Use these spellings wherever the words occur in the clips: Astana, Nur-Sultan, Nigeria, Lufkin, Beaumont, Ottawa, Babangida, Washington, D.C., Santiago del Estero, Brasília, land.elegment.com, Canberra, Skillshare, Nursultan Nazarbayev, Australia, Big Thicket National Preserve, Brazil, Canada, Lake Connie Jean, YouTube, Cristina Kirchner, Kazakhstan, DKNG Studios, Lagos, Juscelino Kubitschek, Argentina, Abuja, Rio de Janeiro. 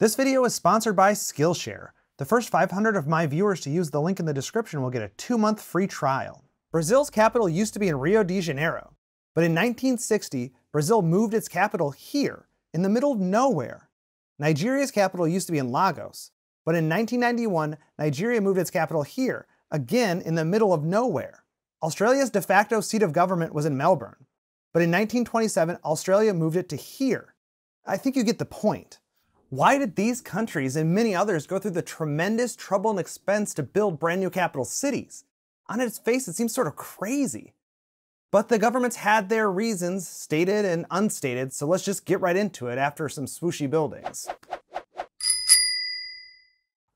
This video is sponsored by Skillshare. The first 500 of my viewers to use the link in the description will get a 2-month free trial. Brazil's capital used to be in Rio de Janeiro, but in 1960, Brazil moved its capital here, in the middle of nowhere. Nigeria's capital used to be in Lagos, but in 1991, Nigeria moved its capital here, again in the middle of nowhere. Australia's de facto seat of government was in Melbourne, but in 1927, Australia moved it to here. I think you get the point. Why did these countries and many others go through the tremendous trouble and expense to build brand new capital cities? On its face, it seems sort of crazy. But the governments had their reasons, stated and unstated, so let's just get right into it after some swooshy buildings.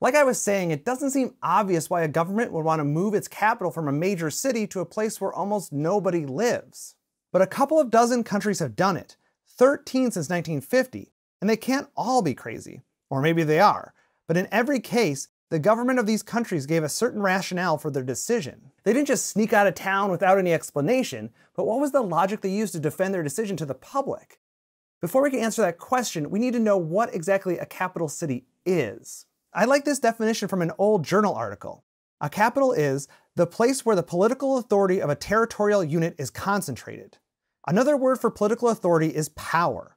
Like I was saying, it doesn't seem obvious why a government would want to move its capital from a major city to a place where almost nobody lives. But a couple of dozen countries have done it, 13 since 1950. And they can't all be crazy, or maybe they are, but in every case, the government of these countries gave a certain rationale for their decision. They didn't just sneak out of town without any explanation, but what was the logic they used to defend their decision to the public? Before we can answer that question, we need to know what exactly a capital city is. I like this definition from an old journal article. A capital is the place where the political authority of a territorial unit is concentrated. Another word for political authority is power.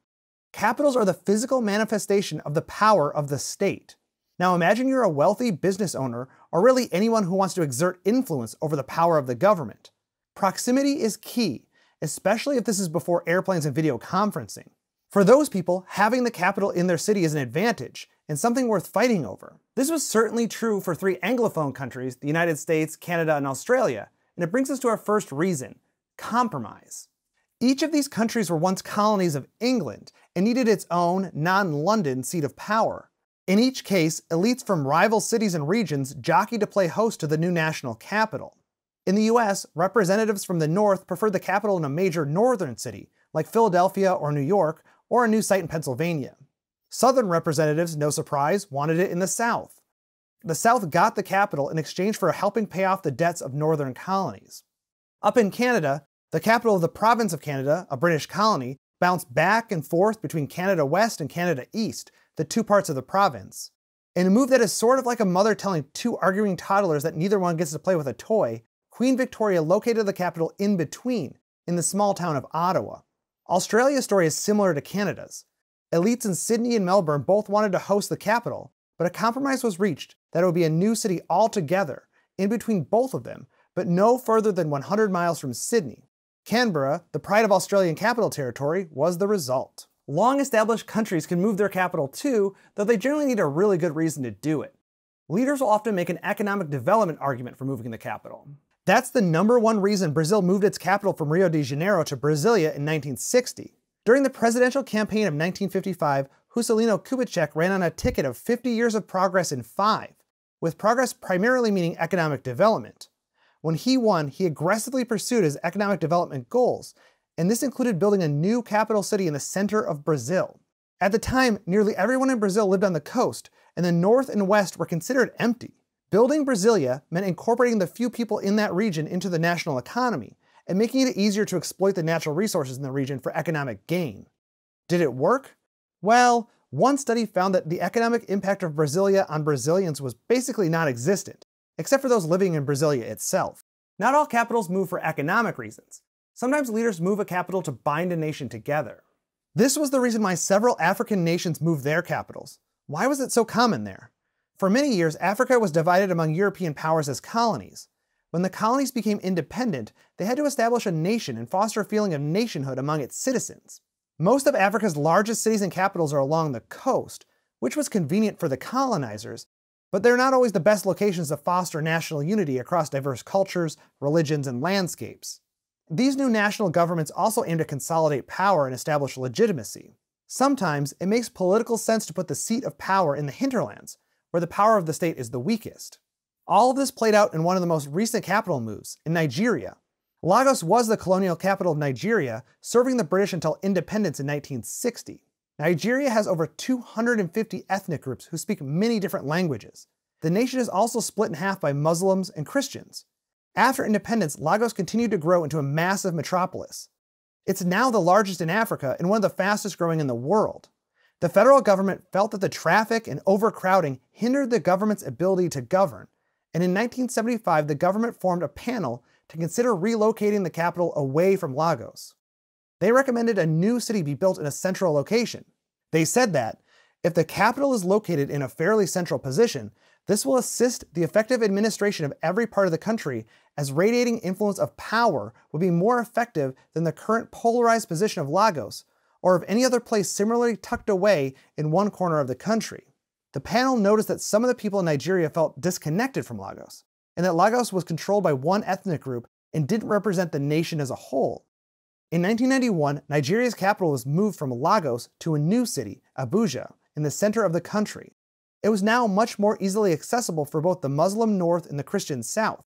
Capitals are the physical manifestation of the power of the state. Now imagine you're a wealthy business owner, or really anyone who wants to exert influence over the power of the government. Proximity is key, especially if this is before airplanes and video conferencing. For those people, having the capital in their city is an advantage, and something worth fighting over. This was certainly true for three Anglophone countries, the United States, Canada, and Australia, and it brings us to our first reason, compromise. Each of these countries were once colonies of England and needed its own, non-London seat of power. In each case, elites from rival cities and regions jockeyed to play host to the new national capital. In the US, representatives from the north preferred the capital in a major northern city, like Philadelphia or New York, or a new site in Pennsylvania. Southern representatives, no surprise, wanted it in the south. The south got the capital in exchange for helping pay off the debts of northern colonies. Up in Canada, the capital of the province of Canada, a British colony, bounced back and forth between Canada West and Canada East, the two parts of the province. In a move that is sort of like a mother telling two arguing toddlers that neither one gets to play with a toy, Queen Victoria located the capital in between, in the small town of Ottawa. Australia's story is similar to Canada's. Elites in Sydney and Melbourne both wanted to host the capital, but a compromise was reached that it would be a new city altogether, in between both of them, but no further than 100 miles from Sydney. Canberra, the pride of Australian Capital Territory, was the result. Long-established countries can move their capital too, though they generally need a really good reason to do it. Leaders will often make an economic development argument for moving the capital. That's the #1 reason Brazil moved its capital from Rio de Janeiro to Brasília in 1960. During the presidential campaign of 1955, Juscelino Kubitschek ran on a ticket of 50 years of progress in 5, with progress primarily meaning economic development. When he won, he aggressively pursued his economic development goals, and this included building a new capital city in the center of Brazil. At the time, nearly everyone in Brazil lived on the coast, and the north and west were considered empty. Building Brasília meant incorporating the few people in that region into the national economy, and making it easier to exploit the natural resources in the region for economic gain. Did it work? Well, one study found that the economic impact of Brasília on Brazilians was basically non-existent, except for those living in Brasília itself. Not all capitals move for economic reasons. Sometimes leaders move a capital to bind a nation together. This was the reason why several African nations moved their capitals. Why was it so common there? For many years, Africa was divided among European powers as colonies. When the colonies became independent, they had to establish a nation and foster a feeling of nationhood among its citizens. Most of Africa's largest cities and capitals are along the coast, which was convenient for the colonizers, but they're not always the best locations to foster national unity across diverse cultures, religions, and landscapes. These new national governments also aim to consolidate power and establish legitimacy. Sometimes, it makes political sense to put the seat of power in the hinterlands, where the power of the state is the weakest. All of this played out in one of the most recent capital moves, in Nigeria. Lagos was the colonial capital of Nigeria, serving the British until independence in 1960. Nigeria has over 250 ethnic groups who speak many different languages. The nation is also split in half by Muslims and Christians. After independence, Lagos continued to grow into a massive metropolis. It's now the largest in Africa and one of the fastest growing in the world. The federal government felt that the traffic and overcrowding hindered the government's ability to govern, and in 1975 the government formed a panel to consider relocating the capital away from Lagos. They recommended a new city be built in a central location. They said that, if the capital is located in a fairly central position, this will assist the effective administration of every part of the country, as radiating influence of power would be more effective than the current polarized position of Lagos, or of any other place similarly tucked away in one corner of the country. The panel noticed that some of the people in Nigeria felt disconnected from Lagos, and that Lagos was controlled by one ethnic group and didn't represent the nation as a whole. In 1991, Nigeria's capital was moved from Lagos to a new city, Abuja, in the center of the country. It was now much more easily accessible for both the Muslim North and the Christian South.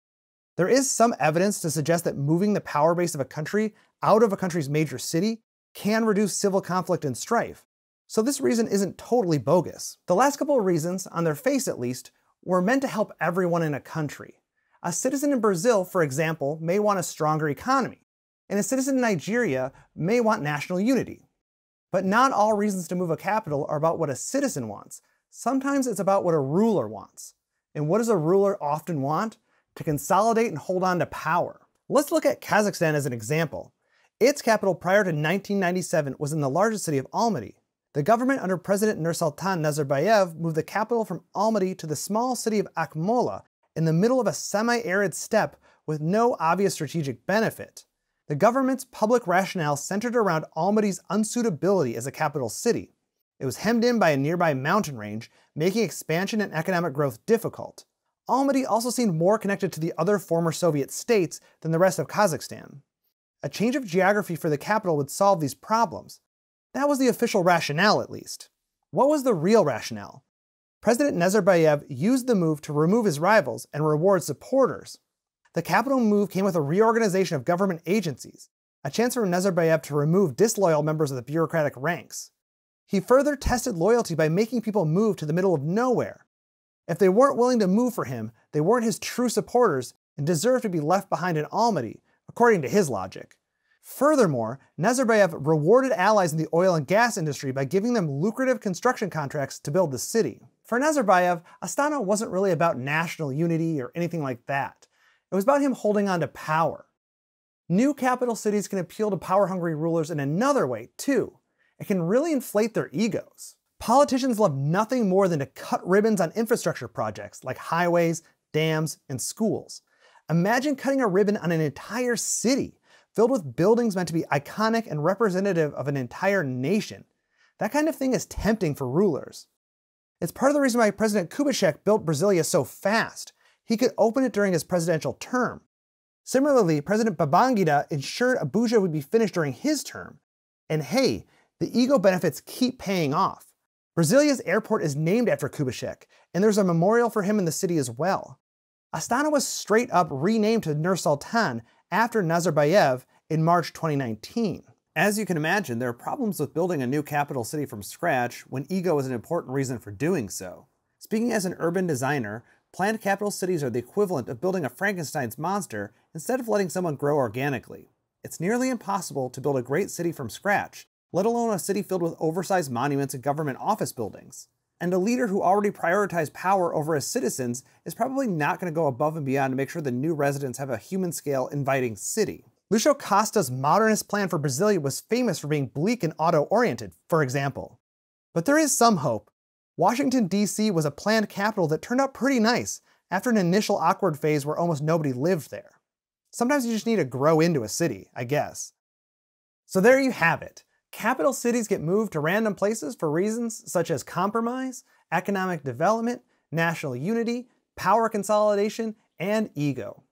There is some evidence to suggest that moving the power base of a country out of a country's major city can reduce civil conflict and strife, so this reason isn't totally bogus. The last couple of reasons, on their face at least, were meant to help everyone in a country. A citizen in Brazil, for example, may want a stronger economy, and a citizen in Nigeria may want national unity. But not all reasons to move a capital are about what a citizen wants. Sometimes it's about what a ruler wants. And what does a ruler often want? To consolidate and hold on to power. Let's look at Kazakhstan as an example. Its capital prior to 1997 was in the largest city of Almaty. The government under President Nursultan Nazarbayev moved the capital from Almaty to the small city of Akmola in the middle of a semi-arid steppe with no obvious strategic benefit. The government's public rationale centered around Almaty's unsuitability as a capital city. It was hemmed in by a nearby mountain range, making expansion and economic growth difficult. Almaty also seemed more connected to the other former Soviet states than the rest of Kazakhstan. A change of geography for the capital would solve these problems. That was the official rationale, at least. What was the real rationale? President Nazarbayev used the move to remove his rivals and reward supporters. The capital move came with a reorganization of government agencies, a chance for Nazarbayev to remove disloyal members of the bureaucratic ranks. He further tested loyalty by making people move to the middle of nowhere. If they weren't willing to move for him, they weren't his true supporters and deserved to be left behind in Almaty, according to his logic. Furthermore, Nazarbayev rewarded allies in the oil and gas industry by giving them lucrative construction contracts to build the city. For Nazarbayev, Astana wasn't really about national unity or anything like that. It was about him holding on to power. New capital cities can appeal to power-hungry rulers in another way, too. It can really inflate their egos. Politicians love nothing more than to cut ribbons on infrastructure projects like highways, dams, and schools. Imagine cutting a ribbon on an entire city, filled with buildings meant to be iconic and representative of an entire nation. That kind of thing is tempting for rulers. It's part of the reason why President Kubitschek built Brasilia so fast. He could open it during his presidential term. Similarly, President Babangida ensured Abuja would be finished during his term. And hey, the ego benefits keep paying off. Brasilia's airport is named after Kubitschek, and there's a memorial for him in the city as well. Astana was straight up renamed to Nur-Sultan after Nazarbayev in March 2019. As you can imagine, there are problems with building a new capital city from scratch when ego is an important reason for doing so. Speaking as an urban designer, planned capital cities are the equivalent of building a Frankenstein's monster instead of letting someone grow organically. It's nearly impossible to build a great city from scratch, let alone a city filled with oversized monuments and government office buildings. And a leader who already prioritized power over his citizens is probably not going to go above and beyond to make sure the new residents have a human-scale, inviting city. Lucio Costa's modernist plan for Brasilia was famous for being bleak and auto-oriented, for example. But there is some hope. Washington, D.C. was a planned capital that turned out pretty nice after an initial awkward phase where almost nobody lived there. Sometimes you just need to grow into a city, I guess. So there you have it. Capital cities get moved to random places for reasons such as compromise, economic development, national unity, power consolidation, and ego.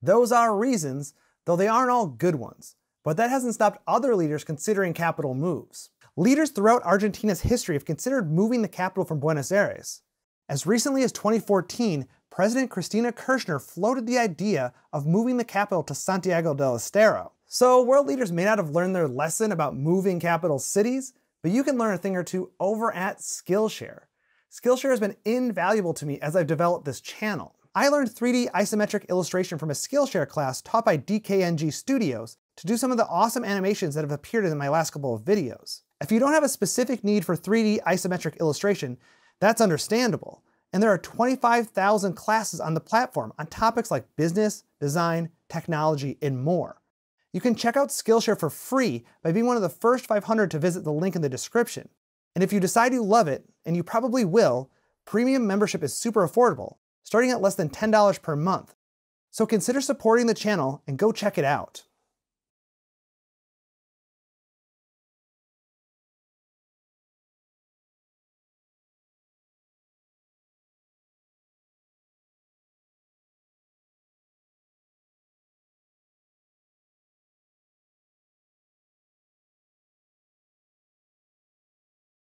Those are reasons, though they aren't all good ones. But that hasn't stopped other leaders considering capital moves. Leaders throughout Argentina's history have considered moving the capital from Buenos Aires. As recently as 2014, President Cristina Kirchner floated the idea of moving the capital to Santiago del Estero. So world leaders may not have learned their lesson about moving capital cities, but you can learn a thing or two over at Skillshare. Skillshare has been invaluable to me as I've developed this channel. I learned 3D isometric illustration from a Skillshare class taught by DKNG Studios to do some of the awesome animations that have appeared in my last couple of videos. If you don't have a specific need for 3D isometric illustration, that's understandable. And there are 25,000 classes on the platform on topics like business, design, technology, and more. You can check out Skillshare for free by being one of the first 500 to visit the link in the description. And if you decide you love it, and you probably will, premium membership is super affordable, starting at less than $10 per month. So consider supporting the channel and go check it out.